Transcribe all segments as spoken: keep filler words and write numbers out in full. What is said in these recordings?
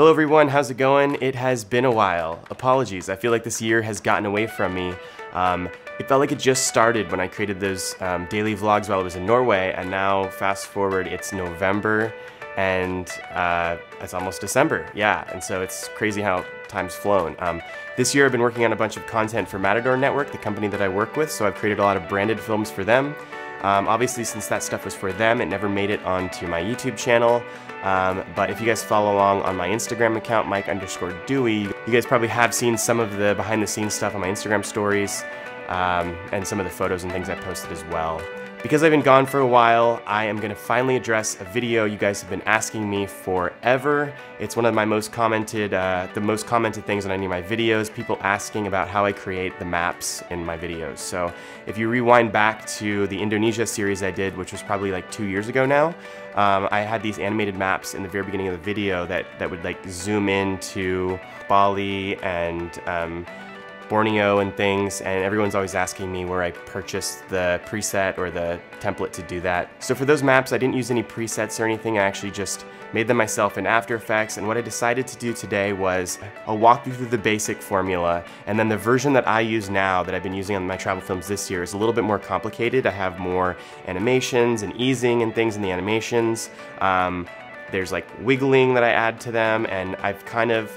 Hello everyone, how's it going? It has been a while. Apologies, I feel like this year has gotten away from me. Um, it felt like it just started when I created those um, daily vlogs while I was in Norway, and now fast forward, it's November, and uh, it's almost December, yeah. And so it's crazy how time's flown. Um, this year I've been working on a bunch of content for Matador Network, the company that I work with, so I've created a lot of branded films for them. Um, obviously, since that stuff was for them, it never made it onto my YouTube channel. Um, but if you guys follow along on my Instagram account, Mike underscore Dewey, you guys probably have seen some of the behind the scenes stuff on my Instagram stories um, and some of the photos and things I posted as well. Because I've been gone for a while, I am gonna finally address a video you guys have been asking me forever. It's one of my most commented, uh, the most commented things on any of my videos, people asking about how I create the maps in my videos. So if you rewind back to the Indonesia series I did, which was probably like two years ago now, um, I had these animated maps in the very beginning of the video that, that would like zoom into Bali and um, Borneo and things, and everyone's always asking me where I purchased the preset or the template to do that. So for those maps, I didn't use any presets or anything. I actually just made them myself in After Effects, and what I decided to do today was I'll walk you through the basic formula, and then the version that I use now that I've been using on my travel films this year is a little bit more complicated. I have more animations and easing and things in the animations. Um, there's like wiggling that I add to them, and I've kind of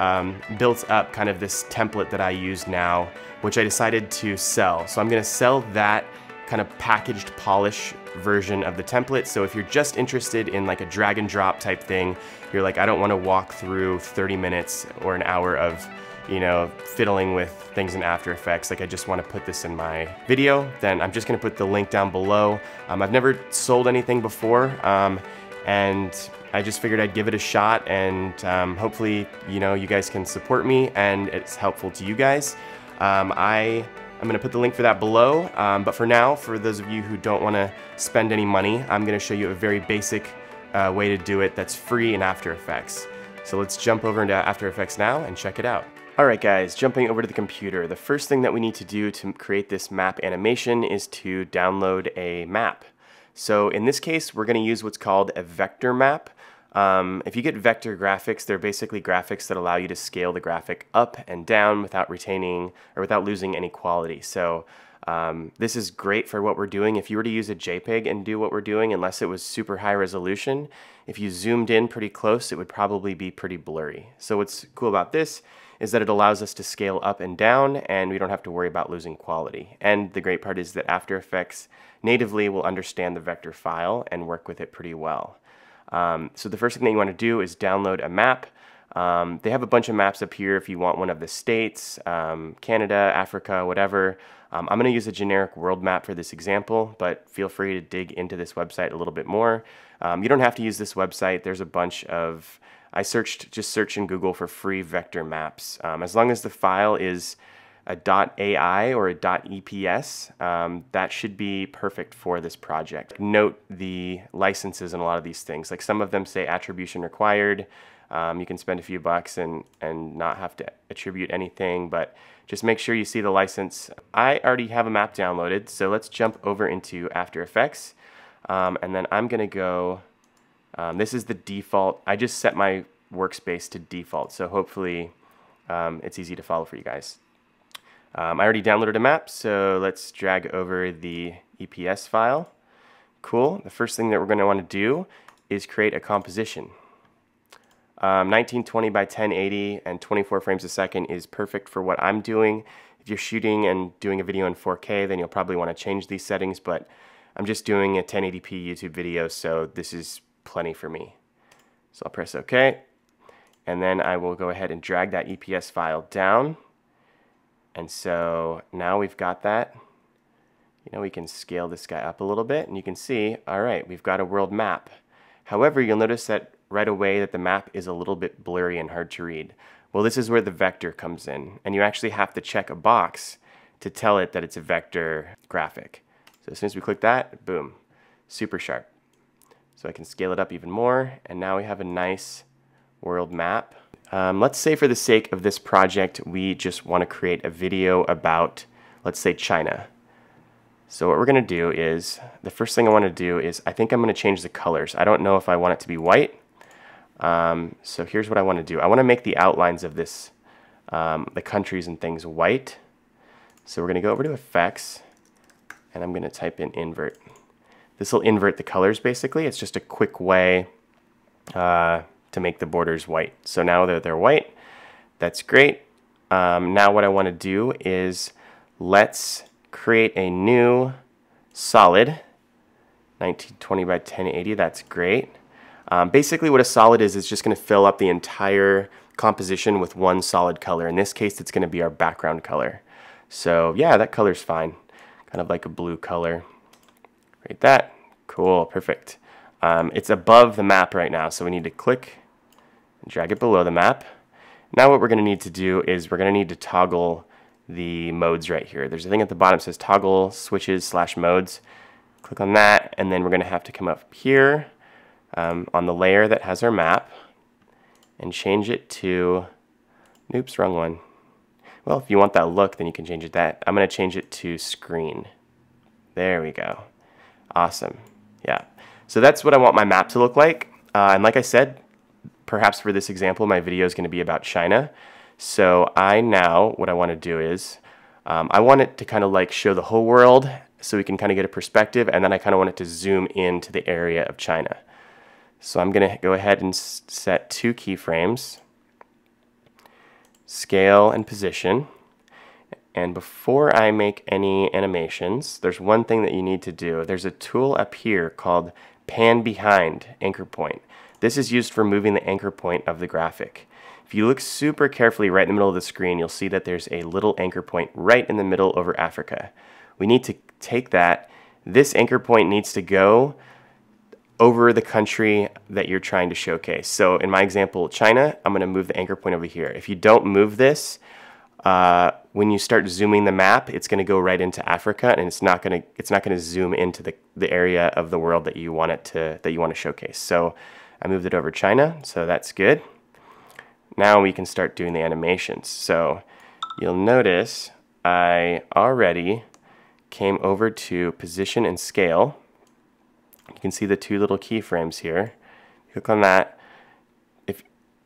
Um, built up kind of this template that I use now, which I decided to sell. So I'm gonna sell that kind of packaged polish version of the template. So if you're just interested in like a drag and drop type thing, you're like, I don't wanna walk through thirty minutes or an hour of, you know, fiddling with things in After Effects, like I just wanna put this in my video, then I'm just gonna put the link down below. Um, I've never sold anything before, um, and I just figured I'd give it a shot, and um, hopefully, you know, you guys can support me and it's helpful to you guys. Um, I, I'm gonna put the link for that below, um, but for now, for those of you who don't wanna spend any money, I'm gonna show you a very basic uh, way to do it that's free in After Effects. So let's jump over into After Effects now and check it out. All right guys, jumping over to the computer, the first thing that we need to do to create this map animation is to download a map. So in this case, we're gonna use what's called a vector map. Um, if you get vector graphics, they're basically graphics that allow you to scale the graphic up and down without retaining or without losing any quality. So um, this is great for what we're doing. If you were to use a JPEG and do what we're doing, unless it was super high resolution, if you zoomed in pretty close, it would probably be pretty blurry. So what's cool about this is that it allows us to scale up and down, and we don't have to worry about losing quality. And the great part is that After Effects natively will understand the vector file and work with it pretty well. Um, so the first thing that you want to do is download a map. Um, they have a bunch of maps up here if you want one of the states, um, Canada, Africa, whatever. Um, I'm going to use a generic world map for this example, but feel free to dig into this website a little bit more. Um, you don't have to use this website. There's a bunch of, I searched, just search in Google for free vector maps. Um, as long as the file is a .ai or a .eps, um, that should be perfect for this project. Note the licenses in a lot of these things. Like some of them say attribution required. Um, you can spend a few bucks and, and not have to attribute anything, but just make sure you see the license. I already have a map downloaded, so let's jump over into After Effects. Um, and then I'm gonna go, um, this is the default. I just set my workspace to default, so hopefully um, it's easy to follow for you guys. Um, I already downloaded a map, so let's drag over the E P S file. Cool. The first thing that we're going to want to do is create a composition. Um, nineteen twenty by ten eighty and twenty-four frames a second is perfect for what I'm doing. If you're shooting and doing a video in four K, then you'll probably want to change these settings, but I'm just doing a ten eighty p YouTube video, so this is plenty for me. So I'll press OK, and then I will go ahead and drag that E P S file down. And so now we've got that. You know, we can scale this guy up a little bit, and you can see, all right, we've got a world map. However, you'll notice that right away that the map is a little bit blurry and hard to read. Well, this is where the vector comes in, and you actually have to check a box to tell it that it's a vector graphic. So as soon as we click that, boom, super sharp. So I can scale it up even more, and now we have a nice world map. Um, let's say for the sake of this project, we just want to create a video about, let's say, China. So what we're going to do is, the first thing I want to do is, I think I'm going to change the colors. I don't know if I want it to be white. Um, so here's what I want to do. I want to make the outlines of this, um, the countries and things white. So we're going to go over to Effects, and I'm going to type in Invert. This will invert the colors, basically. It's just a quick way uh, to make the borders white. So now that they're white, that's great. Um, now what I want to do is let's create a new solid, nineteen twenty by ten eighty, that's great. Um, basically what a solid is, is just going to fill up the entire composition with one solid color. In this case, it's going to be our background color. So yeah, that color's fine. Kind of like a blue color. Right, that. Cool, perfect. Um, it's above the map right now, so we need to click and drag it below the map. Now what we're going to need to do is we're going to need to toggle the modes right here. There's a thing at the bottom that says toggle switches slash modes. Click on that, and then we're going to have to come up here um, on the layer that has our map and change it to, oops, wrong one. Well, if you want that look, then you can change it that. I'm going to change it to screen. There we go. Awesome. Yeah. So that's what I want my map to look like. Uh, and like I said, perhaps for this example, my video is going to be about China. So I now, what I want to do is, um, I want it to kind of like show the whole world so we can kind of get a perspective. And then I kind of want it to zoom into the area of China. So I'm going to go ahead and set two keyframes, scale and position. And before I make any animations, there's one thing that you need to do. There's a tool up here called Pan Behind Anchor Point. This is used for moving the anchor point of the graphic. If you look super carefully right in the middle of the screen, you'll see that there's a little anchor point right in the middle over Africa. We need to take that. This anchor point needs to go over the country that you're trying to showcase. So in my example, China, I'm going to move the anchor point over here. If you don't move this, Uh, when you start zooming the map, it's going to go right into Africa, and it's not going to it's not going to zoom into the, the area of the world that you want it to that you want to showcase. So I moved it over China, so that's good. Now we can start doing the animations. So you'll notice I already came over to position and scale. You can see the two little keyframes here. Click on that.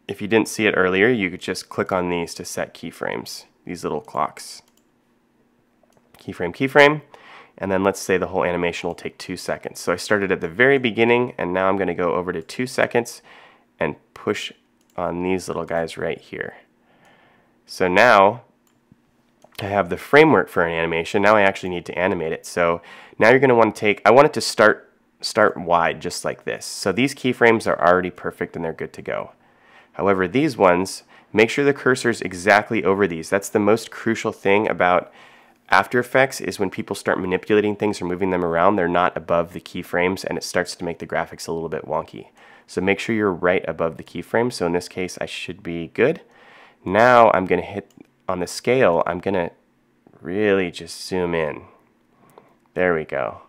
If you didn't see it earlier, you could just click on these to set keyframes, these little clocks. Keyframe, keyframe, and then let's say the whole animation will take two seconds. So I started at the very beginning, and now I'm going to go over to two seconds and push on these little guys right here. So now I have the framework for an animation. Now I actually need to animate it. So now you're going to want to take, I want it to start, start wide just like this. So these keyframes are already perfect and they're good to go. However, these ones, make sure the cursor is exactly over these. That's the most crucial thing about After Effects is when people start manipulating things or moving them around, they're not above the keyframes, and it starts to make the graphics a little bit wonky. So make sure you're right above the keyframe. So in this case, I should be good. Now I'm going to hit on the scale. I'm going to really just zoom in. There we go.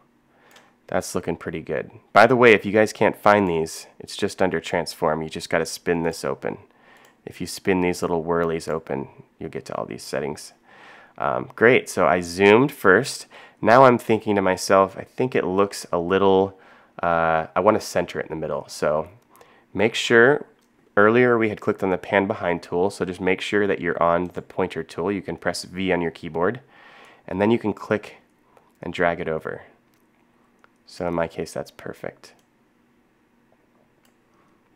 That's looking pretty good. By the way, if you guys can't find these, it's just under transform. You just got to spin this open. If you spin these little whirlies open, you'll get to all these settings. Um, great, so I zoomed first. Now I'm thinking to myself, I think it looks a little, uh, I want to center it in the middle. So make sure, earlier we had clicked on the pan behind tool, so just make sure that you're on the pointer tool. You can press V on your keyboard, and then you can click and drag it over. So in my case, that's perfect.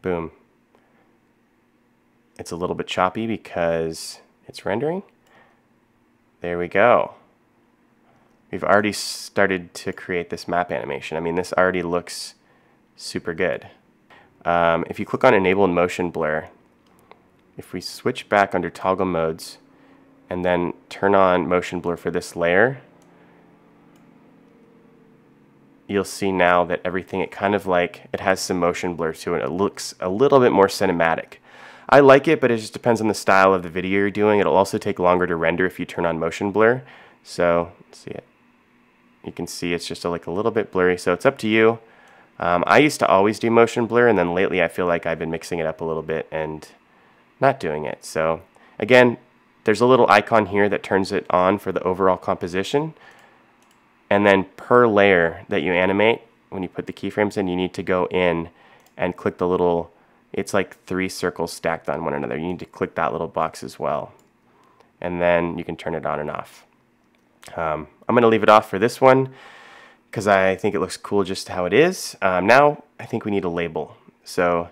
Boom. It's a little bit choppy because it's rendering. There we go. We've already started to create this map animation. I mean, this already looks super good. Um, if you click on Enable Motion Blur, if we switch back under Toggle Modes and then turn on Motion Blur for this layer, you'll see now that everything, it kind of like, it has some motion blur to it. It looks a little bit more cinematic. I like it, but it just depends on the style of the video you're doing. It'll also take longer to render if you turn on motion blur. So, let's see it. You can see it's just a, like a little bit blurry, so it's up to you. Um, I used to always do motion blur, and then lately I feel like I've been mixing it up a little bit and not doing it. So, again, there's a little icon here that turns it on for the overall composition. And then per layer that you animate, when you put the keyframes in, you need to go in and click the little it's like three circles stacked on one another. You need to click that little box as well, and then you can turn it on and off. Um, I'm going to leave it off for this one because I think it looks cool just how it is. Um, now I think we need a label. So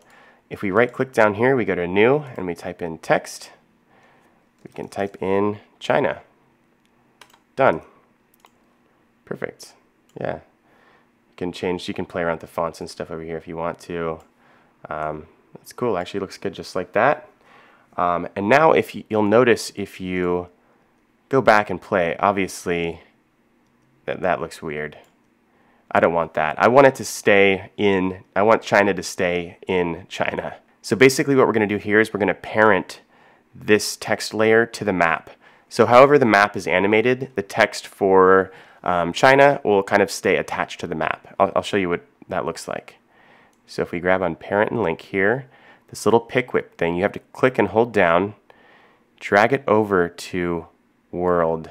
if we right click down here, we go to new and we type in text. We can type in China. Done. Perfect. Yeah. You can change, you can play around with the fonts and stuff over here if you want to. Um, that's cool. Actually looks good just like that. Um, and now if you, you'll notice if you go back and play, obviously that, that looks weird. I don't want that. I want it to stay in, I want China to stay in China. So basically what we're going to do here is we're going to parent this text layer to the map. So however the map is animated, the text for um, China will kind of stay attached to the map. I'll, I'll show you what that looks like. So if we grab on parent and link here, this little pick whip thing, you have to click and hold down, drag it over to world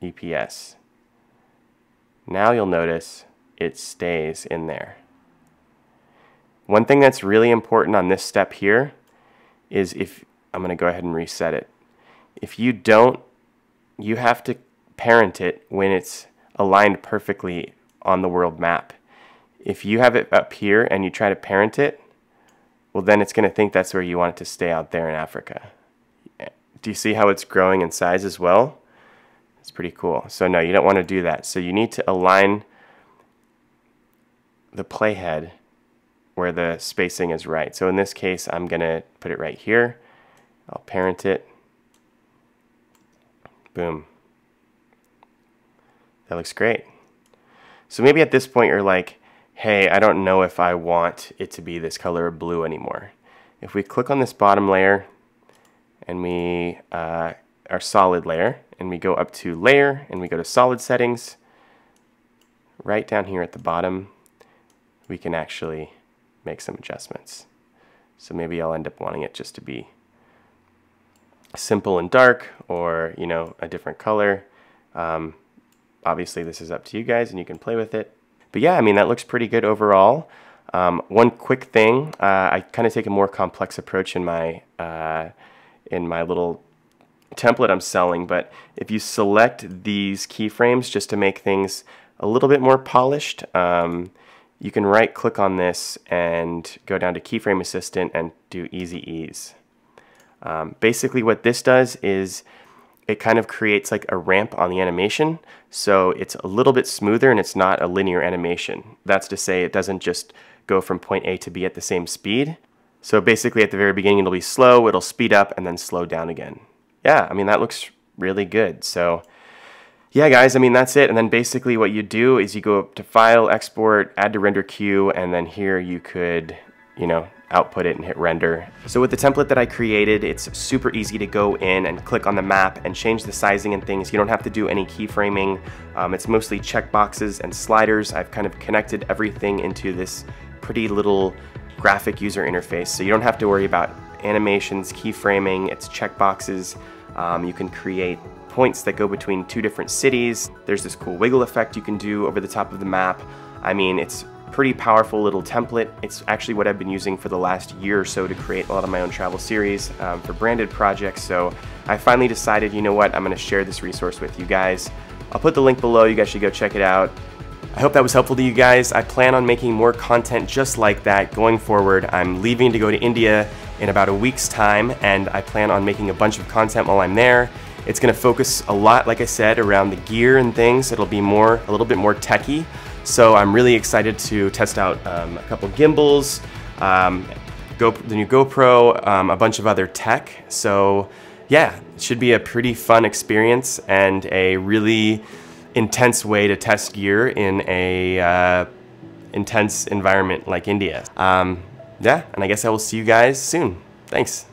E P S. Now you'll notice it stays in there. One thing that's really important on this step here is if, I'm going to go ahead and reset it. If you don't, you have to parent it when it's aligned perfectly on the world map. If you have it up here and you try to parent it, well then it's going to think that's where you want it to stay out there in Africa. Do you see how it's growing in size as well? It's pretty cool. So no, you don't want to do that. So you need to align the playhead where the spacing is right. So in this case, I'm going to put it right here. I'll parent it. Boom. That looks great. So maybe at this point you're like, hey, I don't know if I want it to be this color blue anymore. If we click on this bottom layer and we, uh, our solid layer, and we go up to layer and we go to solid settings, right down here at the bottom, we can actually make some adjustments. So maybe I'll end up wanting it just to be simple and dark, or you know, a different color. Um, obviously this is up to you guys and you can play with it, but yeah, I mean, that looks pretty good overall. Um, one quick thing, uh, I kind of take a more complex approach in my uh, in my little template I'm selling, but if you select these keyframes just to make things a little bit more polished, um, you can right click on this and go down to keyframe assistant and do easy ease. Um, basically what this does is it kind of creates like a ramp on the animation, so it's a little bit smoother and it's not a linear animation. That's to say it doesn't just go from point A to B at the same speed. So basically at the very beginning it'll be slow, it'll speed up and then slow down again. Yeah, I mean, that looks really good. So yeah, guys, I mean, that's it. And then basically what you do is you go up to File, Export, Add to Render Queue, and then here you could, you know, output it and hit render. So with the template that I created, it's super easy to go in and click on the map and change the sizing and things. You don't have to do any keyframing. Um, it's mostly checkboxes and sliders. I've kind of connected everything into this pretty little graphic user interface, so you don't have to worry about animations, keyframing, it's checkboxes. Um, you can create points that go between two different cities. There's this cool wiggle effect you can do over the top of the map. I mean, it's a pretty powerful little template. It's actually what I've been using for the last year or so to create a lot of my own travel series um, for branded projects. So I finally decided, you know what, I'm going to share this resource with you guys. I'll put the link below. You guys should go check it out. I hope that was helpful to you guys. I plan on making more content just like that going forward. I'm leaving to go to India in about a week's time, and I plan on making a bunch of content while I'm there. It's gonna focus a lot, like I said, around the gear and things. It'll be more, a little bit more techie. So I'm really excited to test out um, a couple gimbals, um, Go, the new GoPro, um, a bunch of other tech. So yeah, it should be a pretty fun experience and a really intense way to test gear in a uh, intense environment like India. Um, yeah, and I guess I will see you guys soon. Thanks.